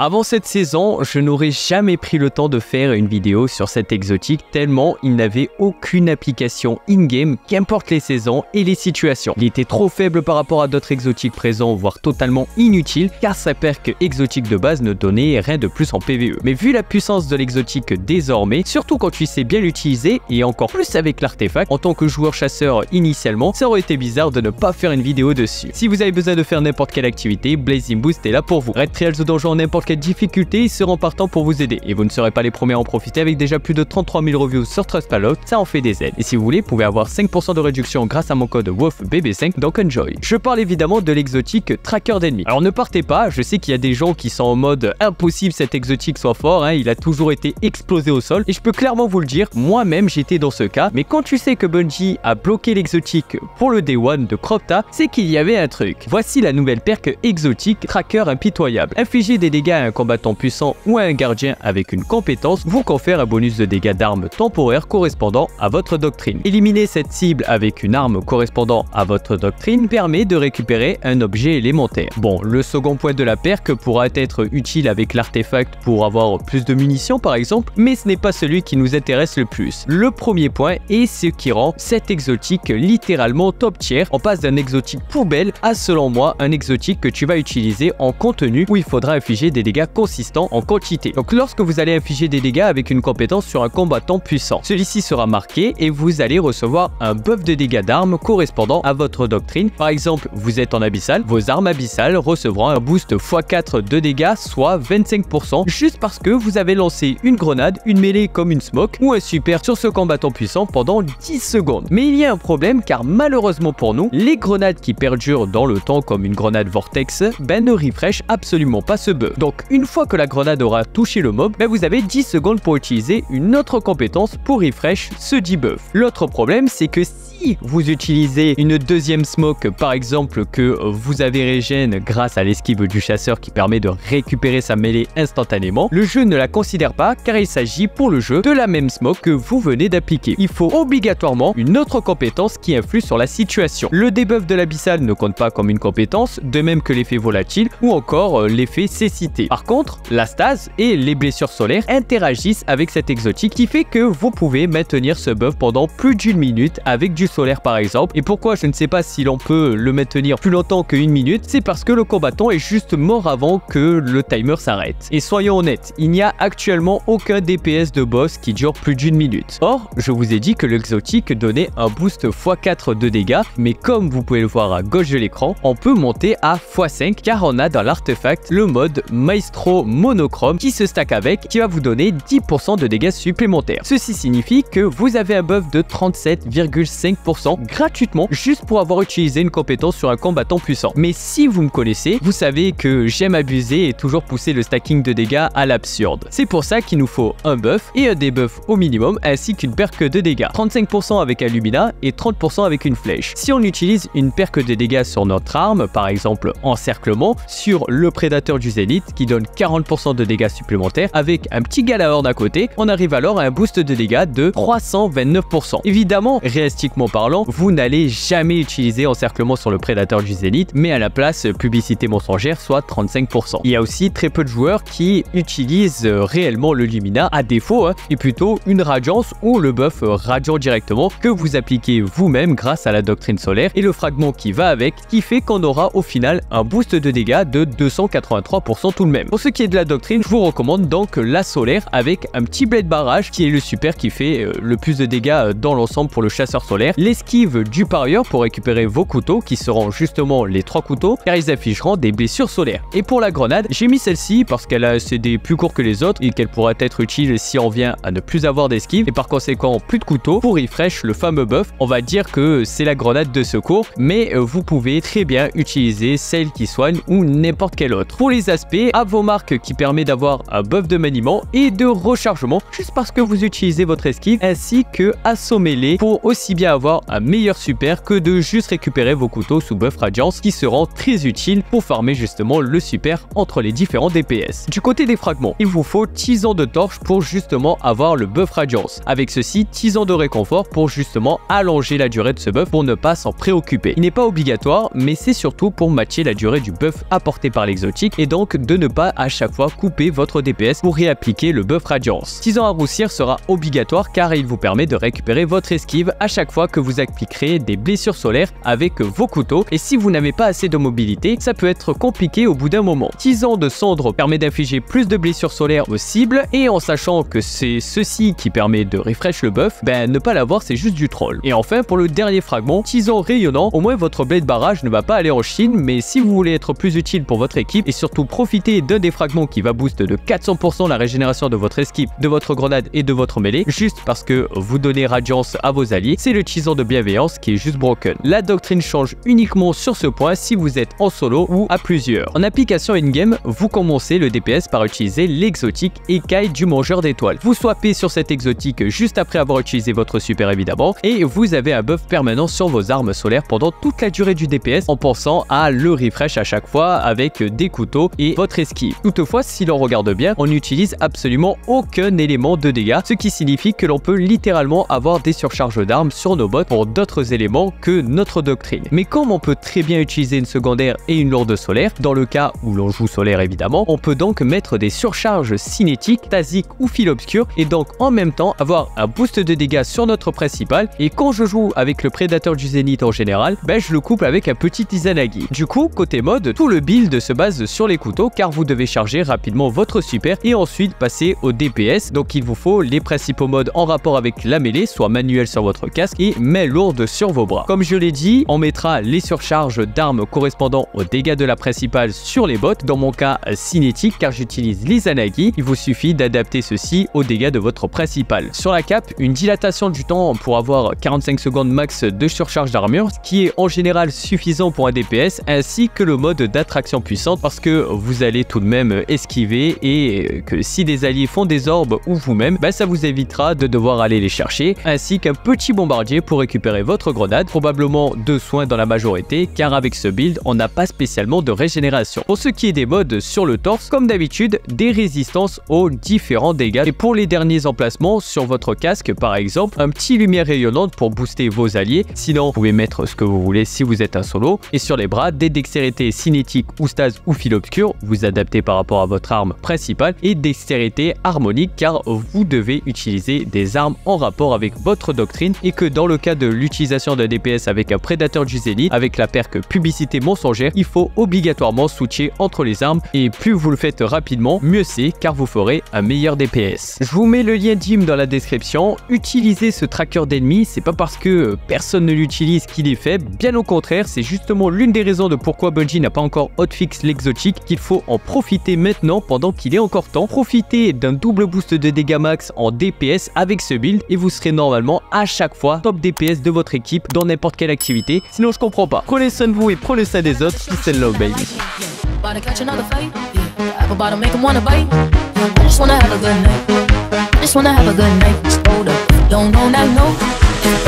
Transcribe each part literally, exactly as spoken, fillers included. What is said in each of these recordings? avant cette saison, je n'aurais jamais pris le temps de faire une vidéo sur cet exotique tellement il n'avait aucune application in-game, qu'importe les saisons et les situations. Il était trop faible par rapport à d'autres exotiques présents, voire totalement inutile, car sa perk exotique de base ne donnait rien de plus en P V E. Mais vu la puissance de l'exotique désormais, surtout quand tu sais bien l'utiliser, et encore plus avec l'artefact, en tant que joueur chasseur initialement, ça aurait été bizarre de ne pas faire une vidéo dessus. Si vous avez besoin de faire n'importe quelle activité, Blazing Boost est là pour vous. Raid Trials au donjon en n'importe quelle difficulté, il sera en partant pour vous aider. Et vous ne serez pas les premiers à en profiter avec déjà plus de trente-trois mille reviews sur Trustpilot, ça en fait des aides. Et si vous voulez, vous pouvez avoir cinq pour cent de réduction grâce à mon code W O L F B B cinq, donc enjoy. Je parle évidemment de l'exotique tracker d'ennemis. Alors ne partez pas, je sais qu'il y a des gens qui sont en mode impossible cet exotique soit fort, hein, il a toujours été explosé au sol, et je peux clairement vous le dire, moi-même j'étais dans ce cas, mais quand tu sais que Bungie a bloqué l'exotique pour le day one de Cropta, c'est qu'il y avait un truc. Voici la nouvelle perk exotique tracker impitoyable. Infliger des dégâts à un combattant puissant ou à un gardien avec une compétence vous confère un bonus de dégâts d'armes temporaires correspondant à votre doctrine. Éliminer cette cible avec une arme correspondant à votre doctrine permet de récupérer un objet élémentaire. Bon, le second point de la perk pourra être utile avec l'artefact pour avoir plus de munitions par exemple, mais ce n'est pas celui qui nous intéresse le plus. Le premier point est ce qui rend cet exotique littéralement top tier. On passe d'un exotique poubelle à, selon moi, un exotique que tu vas utiliser en contenu où il faudra infliger des dégâts consistants en quantité. Donc lorsque vous allez infliger des dégâts avec une compétence sur un combattant puissant, celui-ci sera marqué et vous allez recevoir un buff de dégâts d'armes correspondant à votre doctrine. Par exemple, vous êtes en abyssal, vos armes abyssales recevront un boost fois quatre de dégâts, soit vingt-cinq pour cent, juste parce que vous avez lancé une grenade, une mêlée comme une smoke ou un super sur ce combattant puissant pendant dix secondes. Mais il y a un problème car malheureusement pour nous, les grenades qui perdurent dans le temps comme une grenade vortex, ben ne refresh absolument pas ce buff. Donc une fois que la grenade aura touché le mob, ben vous avez dix secondes pour utiliser une autre compétence pour refresh ce debuff. L'autre problème c'est que si vous utilisez une deuxième smoke par exemple que vous avez régène grâce à l'esquive du chasseur qui permet de récupérer sa mêlée instantanément, le jeu ne la considère pas car il s'agit pour le jeu de la même smoke que vous venez d'appliquer. Il faut obligatoirement une autre compétence qui influe sur la situation. Le debuff de l'abyssal ne compte pas comme une compétence, de même que l'effet volatile ou encore l'effet cécité. Par contre, la stase et les blessures solaires interagissent avec cet exotique qui fait que vous pouvez maintenir ce buff pendant plus d'une minute avec du solaire par exemple. Et pourquoi je ne sais pas si l'on peut le maintenir plus longtemps qu'une minute, c'est parce que le combattant est juste mort avant que le timer s'arrête. Et soyons honnêtes, il n'y a actuellement aucun D P S de boss qui dure plus d'une minute. Or, je vous ai dit que l'exotique donnait un boost fois quatre de dégâts, mais comme vous pouvez le voir à gauche de l'écran, on peut monter à fois cinq car on a dans l'artefact le mode Maestro Monochrome qui se stack avec, qui va vous donner dix pour cent de dégâts supplémentaires. Ceci signifie que vous avez un buff de trente-sept virgule cinq pour cent gratuitement juste pour avoir utilisé une compétence sur un combattant puissant. Mais si vous me connaissez, vous savez que j'aime abuser et toujours pousser le stacking de dégâts à l'absurde. C'est pour ça qu'il nous faut un buff et un debuff au minimum ainsi qu'une perk de dégâts. trente-cinq pour cent avec un Lumina et trente pour cent avec une flèche. Si on utilise une perk de dégâts sur notre arme, par exemple encerclement, sur le prédateur du zénith qui donne quarante pour cent de dégâts supplémentaires avec un petit Galahorn à côté, on arrive alors à un boost de dégâts de trois cent vingt-neuf pour cent. Évidemment, réalistiquement parlant, vous n'allez jamais utiliser encerclement sur le prédateur du zénith, mais à la place publicité mensongère soit trente-cinq pour cent. Il y a aussi très peu de joueurs qui utilisent réellement le Lumina à défaut, hein, et plutôt une radiance ou le buff radiant directement que vous appliquez vous-même grâce à la doctrine solaire et le fragment qui va avec, qui fait qu'on aura au final un boost de dégâts de deux cent quatre-vingt-trois pour cent tout de même. Pour ce qui est de la doctrine, je vous recommande donc la solaire avec un petit blade barrage qui est le super qui fait le plus de dégâts dans l'ensemble pour le chasseur solaire, l'esquive du parieur pour récupérer vos couteaux qui seront justement les trois couteaux car ils afficheront des blessures solaires. Et pour la grenade, j'ai mis celle-ci parce qu'elle a un C D plus court que les autres et qu'elle pourra être utile si on vient à ne plus avoir d'esquive et par conséquent plus de couteaux pour refresh le fameux buff. On va dire que c'est la grenade de secours, mais vous pouvez très bien utiliser celle qui soigne ou n'importe quelle autre. Pour les aspects, à vos marques qui permet d'avoir un buff de maniement et de rechargement juste parce que vous utilisez votre esquive ainsi que assommer-les pour aussi bien avoir avoir un meilleur super que de juste récupérer vos couteaux sous buff radiance qui seront très utiles pour farmer justement le super entre les différents D P S. Du côté des fragments, il vous faut dix ans de torche pour justement avoir le buff radiance. Avec ceci, dix ans de réconfort pour justement allonger la durée de ce buff pour ne pas s'en préoccuper. Il n'est pas obligatoire, mais c'est surtout pour matcher la durée du buff apporté par l'exotique et donc de ne pas à chaque fois couper votre D P S pour réappliquer le buff radiance. six ans à roussir sera obligatoire car il vous permet de récupérer votre esquive à chaque fois que vous appliquerez des blessures solaires avec vos couteaux, et si vous n'avez pas assez de mobilité, ça peut être compliqué au bout d'un moment. dix ans de cendre permet d'infliger plus de blessures solaires aux cibles, et en sachant que c'est ceci qui permet de refresh le buff, ben ne pas l'avoir c'est juste du troll. Et enfin pour le dernier fragment, dix ans rayonnant, au moins votre blade barrage ne va pas aller en Chine, mais si vous voulez être plus utile pour votre équipe et surtout profiter d'un des fragments qui va booster de quatre cents pour cent la régénération de votre esquive, de votre grenade et de votre mêlée, juste parce que vous donnez radiance à vos alliés, c'est le tisan de bienveillance qui est juste broken. La doctrine change uniquement sur ce point si vous êtes en solo ou à plusieurs. En application in-game, vous commencez le D P S par utiliser l'exotique écaille du mangeur d'étoiles. Vous swappez sur cette exotique juste après avoir utilisé votre super évidemment, et vous avez un buff permanent sur vos armes solaires pendant toute la durée du D P S en pensant à le refresh à chaque fois avec des couteaux et votre esquive. Toutefois, si l'on regarde bien, on n'utilise absolument aucun élément de dégâts, ce qui signifie que l'on peut littéralement avoir des surcharges d'armes sur nos bots pour d'autres éléments que notre doctrine. Mais comme on peut très bien utiliser une secondaire et une lourde solaire, dans le cas où l'on joue solaire évidemment, on peut donc mettre des surcharges cinétiques, tasiques ou fil obscur, et donc en même temps avoir un boost de dégâts sur notre principal, et quand je joue avec le prédateur du zénith en général, ben je le couple avec un petit izanagi. Du coup, côté mode, tout le build se base sur les couteaux car vous devez charger rapidement votre super et ensuite passer au D P S, donc il vous faut les principaux modes en rapport avec la mêlée, soit manuel sur votre casque et main lourde sur vos bras. Comme je l'ai dit, on mettra les surcharges d'armes correspondant aux dégâts de la principale sur les bots, dans mon cas cinétique car j'utilise l'izanagi, il vous suffit d'adapter ceci aux dégâts de votre principale. Sur la cape, une dilatation du temps pour avoir quarante-cinq secondes max de surcharge d'armure, ce qui est en général suffisant pour un D P S, ainsi que le mode d'attraction puissante parce que vous allez tout de même esquiver, et que si des alliés font des orbes ou vous-même, bah ça vous évitera de devoir aller les chercher, ainsi qu'un petit bombardier pour récupérer votre grenade, probablement deux soins dans la majorité car avec ce build on n'a pas spécialement de régénération. Pour ce qui est des modes sur le torse, comme d'habitude des résistances aux différents dégâts, et pour les derniers emplacements sur votre casque par exemple, un petit lumière rayonnante pour booster vos alliés, sinon vous pouvez mettre ce que vous voulez si vous êtes un solo, et sur les bras des dextérités cinétiques ou stase ou fil obscur, vous adaptez par rapport à votre arme principale, et dextérité harmonique car vous devez utiliser des armes en rapport avec votre doctrine, et que dans le cas de l'utilisation d'un D P S avec un prédateur du zénith avec la perque publicité mensongère, il faut obligatoirement switcher entre les armes, et plus vous le faites rapidement mieux c'est car vous ferez un meilleur D P S. Je vous mets le lien D I M dans la description. Utilisez ce tracker d'ennemis, c'est pas parce que personne ne l'utilise qu'il est faible, bien au contraire, c'est justement l'une des raisons de pourquoi Bungie n'a pas encore hotfix l'exotique, qu'il faut en profiter maintenant pendant qu'il est encore temps. Profitez d'un double boost de dégâts max en D P S avec ce build et vous serez normalement à chaque fois top D P S de votre équipe dans n'importe quelle activité, sinon je comprends pas. Prenez soin de vous et prenez soin des autres. Peace and love baby.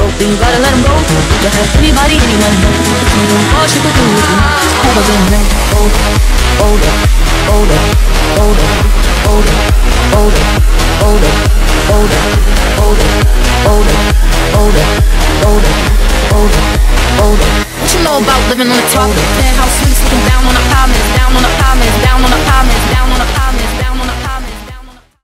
Oh, then you gotta let him go. Just let anybody, anyone know. All she could do is have a good night. Older, older, older, older, older, older, older.